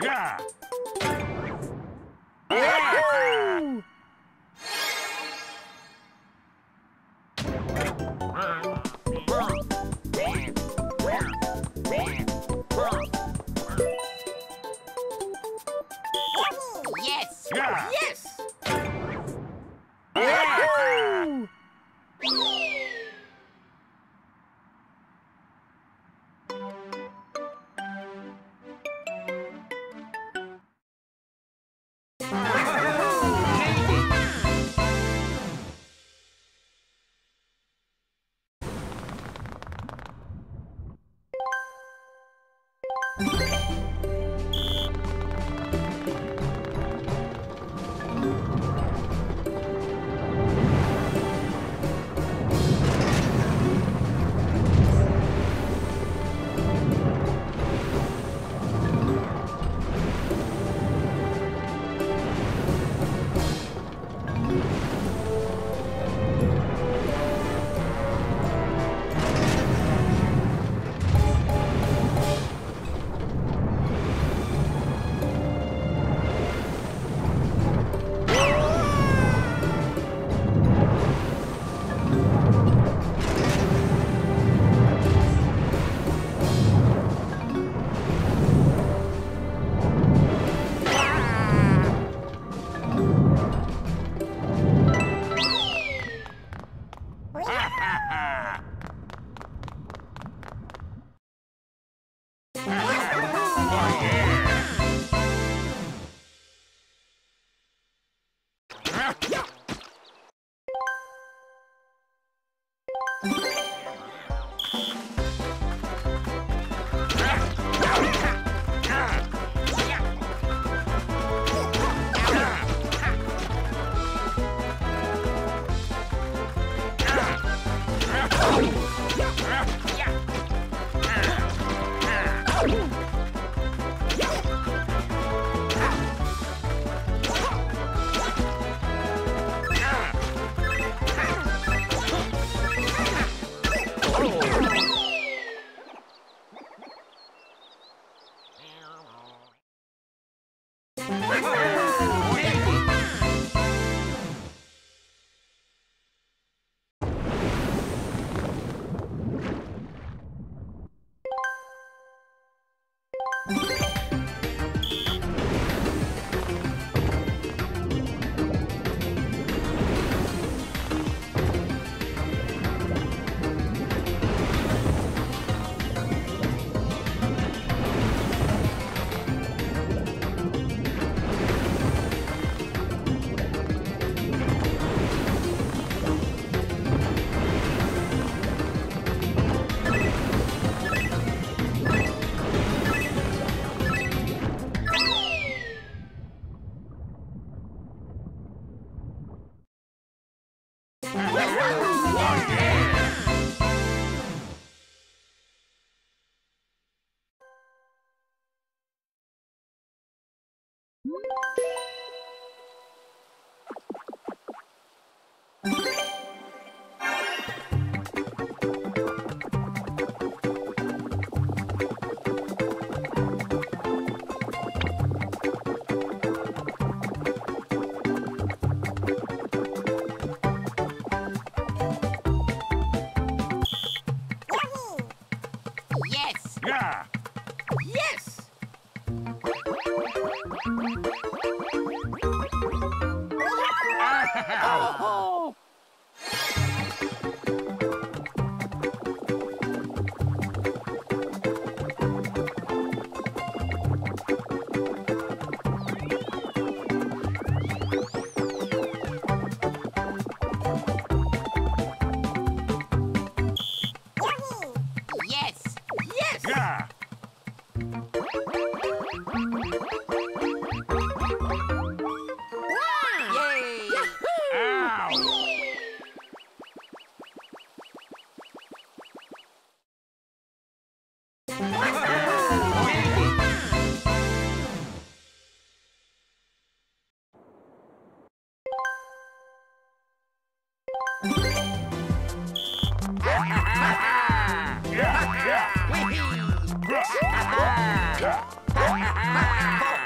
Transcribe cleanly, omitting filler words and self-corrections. Yeah. Woohoo! Yes. Yeah. Yes. Woohoo! Yeah.